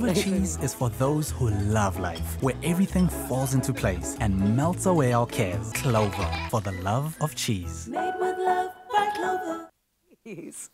Clover cheese is for those who love life, where everything falls into place and melts away our cares. Clover, for the love of cheese. Made with love by Clover. Yes.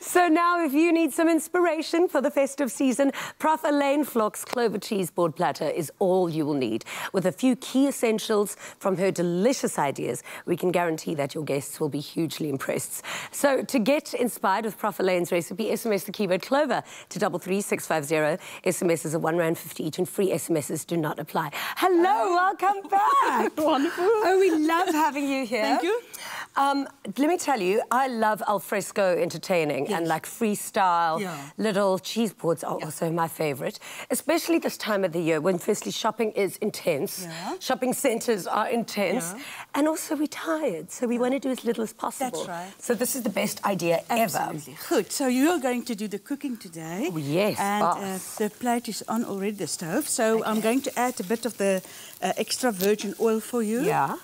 So now if you need some inspiration for the festive season, Prof Elain Vlok's Clover Cheeseboard platter is all you will need. With a few key essentials from her delicious ideas, we can guarantee that your guests will be hugely impressed. So to get inspired with Prof Elain's recipe, SMS the keyword Clover to 33650. SMSs are R1.50 each and free SMSs do not apply. Hello, welcome back. Wonderful. Oh, we love having you here. Thank you. Let me tell you, I love alfresco entertaining. Yes. And like freestyle, little cheese boards are also my favourite, especially this time of the year when firstly shopping is intense, shopping centres are intense, and also we're tired, so we want to do as little as possible. That's right. So this is the best idea ever. Good. So you are going to do the cooking today. Oh, yes. And the plate is on already, the stove, so I'm going to add a bit of the extra virgin oil for you. Yeah.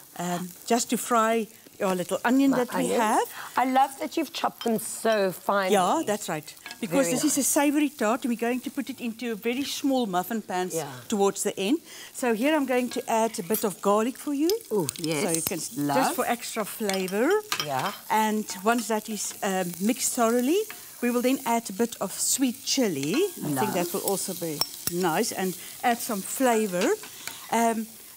Just to fry your little onion we have. I love that you've chopped them so finely. Yeah, that's right. Because this is a savoury tart, and we're going to put it into a very small muffin pan towards the end. So here I'm going to add a bit of garlic for you. Oh, yes. So you can, just for extra flavour. Yeah. And once that is mixed thoroughly, we will then add a bit of sweet chilli. I think that will also be nice. And add some flavour.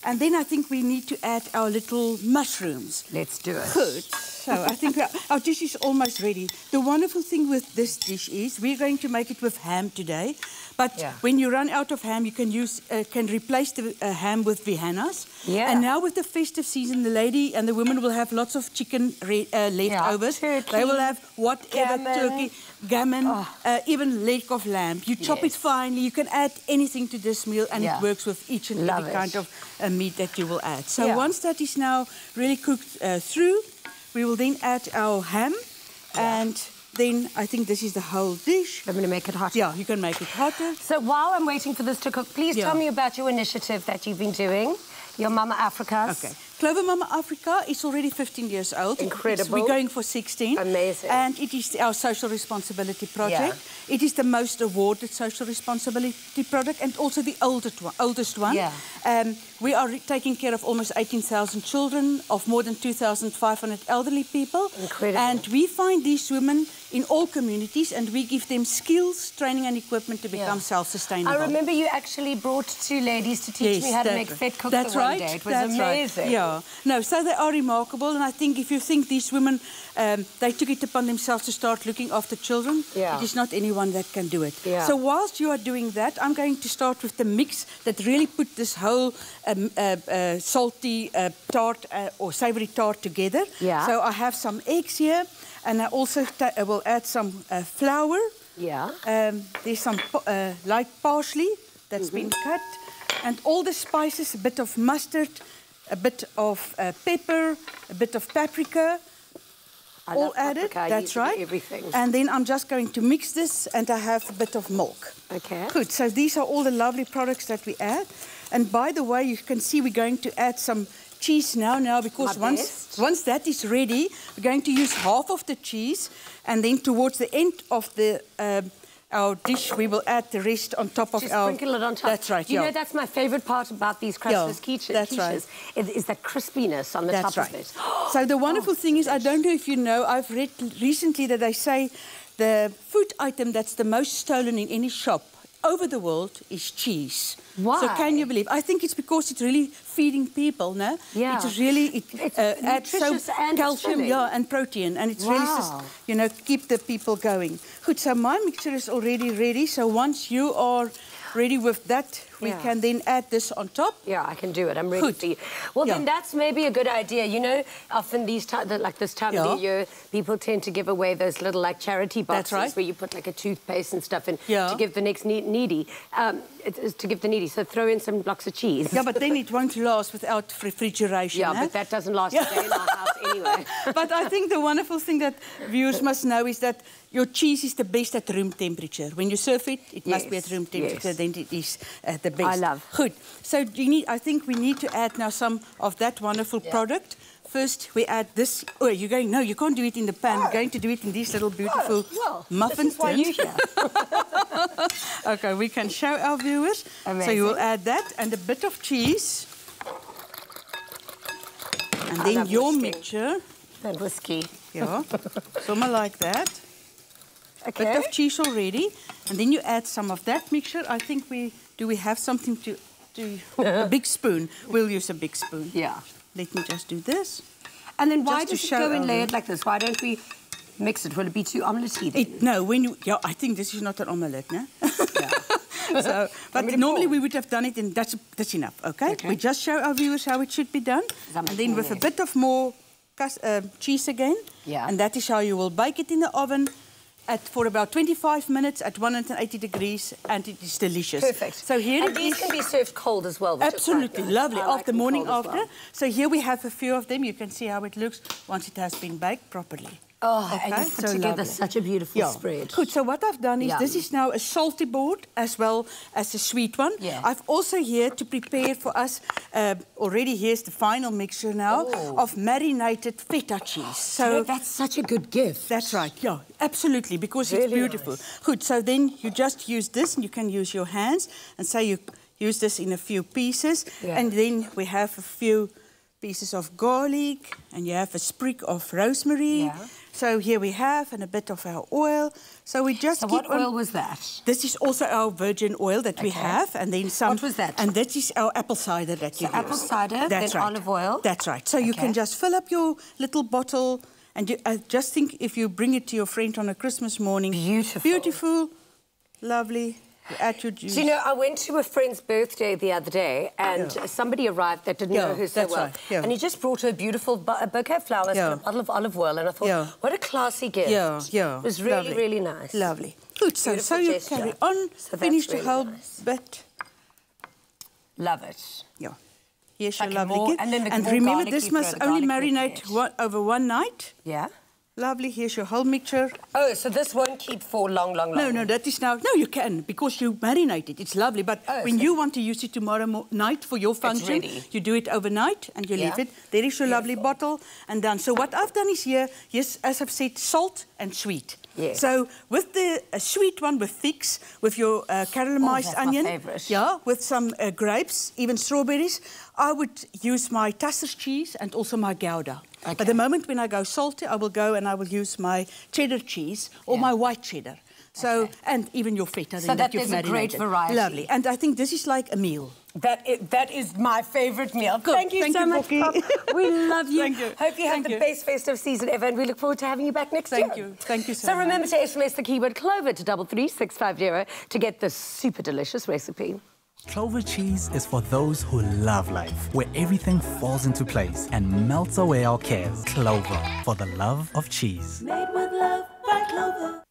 And then I think we need to add our little mushrooms. Let's do it. Good. So I think our dish is almost ready. The wonderful thing with this dish is we're going to make it with ham today. But when you run out of ham, you can use can replace the ham with Viennas. Yeah. And now with the festive season, the lady and the women will have lots of chicken leftovers. Turkey, they will have whatever, turkey, gammon, even leg of lamb. You chop it finely. You can add anything to this meal, and it works with each and every kind of meat that you will add. So once that is now really cooked through, we will then add our ham and then I think this is the whole dish. I'm going to make it hotter. Yeah, you can make it hotter. So while I'm waiting for this to cook, please tell me about your initiative that you've been doing, your Mama Africa's. Okay. Clover Mama Africa is already 15 years old. Incredible. We're going for 16. Amazing. And it is our social responsibility project. Yeah. It is the most awarded social responsibility project and also the oldest one. Yeah. We are taking care of almost 18,000 children, of more than 2,500 elderly people. Incredible. And we find these women in all communities and we give them skills, training and equipment to become self-sustainable. I remember you actually brought two ladies to teach me how to make fat cooks one day. It was amazing. Right. Yeah. No, so they are remarkable, and I think if you think these women, they took it upon themselves to start looking after children, it is not anyone that can do it. Yeah. So whilst you are doing that, I'm going to start with the mix that really put this whole salty tart or savoury tart together. Yeah. So I have some eggs here, and I also will add some flour. Yeah. There's some light parsley that's been cut, and all the spices, a bit of mustard, a bit of pepper, a bit of paprika, all added. That's right. Everything. And then I'm just going to mix this, and I have a bit of milk. Okay. Good. So these are all the lovely products that we add. And by the way, you can see we're going to add some cheese now because once that is ready, we're going to use half of the cheese, and then towards the end of the our dish, we will add the rest on top of our... Just sprinkle it on top. That's right, You know, that's my favourite part about these crustless quiches. That's right. Is that crispiness on the top of it. So the wonderful thing is, I don't know if you know, I've read recently that they say the food item that's the most stolen in any shop over the world is cheese. Why? So can you believe? I think it's because it's really feeding people, no? Yeah. It's really... It's nutritious and calcium, and protein. And it's really just, you know, keep the people going. Good, so my mixture is already ready. So once you are ready with that, we can then add this on top. Yeah, I can do it. I'm ready for you. Well, then that's maybe a good idea. You know, often these like this time of the year, people tend to give away those little like charity boxes where you put like a toothpaste and stuff in to give the next needy. To give the needy. So throw in some blocks of cheese. Yeah, but then it won't last without refrigeration. Yeah, but that doesn't last a day in our house anyway. But I think the wonderful thing that viewers must know is that your cheese is the best at room temperature. When you serve it, it must be at room temperature, then it is the best. I love. Good. So I think we need to add now some of that wonderful product. First, we add this. Oh, you're going... No, you can't do it in the pan. You're going to do it in these little beautiful muffin tins. Okay, we can show our viewers. Amazing. So you will add that and a bit of cheese. And then your mixture. The whiskey. Yeah, something like that. Okay. Bit of cheese already. And then you add some of that mixture. I think we... Do we have something to... a big spoon. We'll use a big spoon. Yeah. Let me just do this. And then why does it go and layered like this? Why don't we mix it? Will it be too omelette-y then? No, when you... Yeah, I think this is not an omelette, no? Yeah. So, but normally we would have done it in... That's enough, okay? We just show our viewers how it should be done. And then with a bit of more cheese again. Yeah. And that is how you will bake it in the oven. For about 25 minutes at 180 degrees, and it is delicious. Perfect. So here and these can be served cold as well. Absolutely lovely. After morning after. So here we have a few of them. You can see how it looks once it has been baked properly. Oh, okay. And you put together such a beautiful spread. Good. So what I've done is this is now a salty board as well as a sweet one. Yeah. I've also here to prepare for us, already here's the final mixture now, of marinated feta cheese. So that's such a good gift. That's right, yeah, absolutely, because really it's beautiful. Nice. Good, so then you just use this and you can use your hands and say you use this in a few pieces and then we have a few pieces of garlic and you have a sprig of rosemary. Yeah. So here we have and a bit of our oil. So we just what oil was that? This is also our virgin oil that we have and then some... What was that? And that is our apple cider that you use. Apple cider, then olive oil. That's right. So you can just fill up your little bottle and you, just think if you bring it to your friend on a Christmas morning. Beautiful. Beautiful, lovely. At your juice. So, you know, I went to a friend's birthday the other day and somebody arrived that didn't know her so well. Right. Yeah. And he just brought her a beautiful bouquet of flowers and a bottle of olive oil. And I thought, what a classy gift. Yeah, yeah. It was really, really nice. Lovely. Good. So, you carry on, finish the whole bit. Love it. Yeah. Here's your lovely gift. And remember, this must only marinate over one night. Yeah. Lovely, here's your whole mixture. Oh, so this won't keep for long? No, no, that is now... No, you can, because you marinate it. It's lovely, but when you want to use it tomorrow night for your function, you do it overnight and you leave it. There is your lovely bottle and done. So what I've done is here, yes, as I've said, salt and sweet. Yes. So with the sweet one with figs, with your caramelized onion, with some grapes, even strawberries, I would use my Tasser's cheese and also my Gouda. Okay. But the moment when I go salty, I will go and I will use my cheddar cheese or my white cheddar. So and even your feta. So that is a great variety. Lovely, and I think this is like a meal. That is my favourite meal. Good. Thank you so much, Pop. We love you. Thank you. Hope you have the best festive season ever, and we look forward to having you back next year. Thank you. Thank you so much. So remember to SMS the keyword Clover to 33650 to get this super delicious recipe. Clover cheese is for those who love life, where everything falls into place and melts away our cares. Clover, for the love of cheese. Made with love by Clover.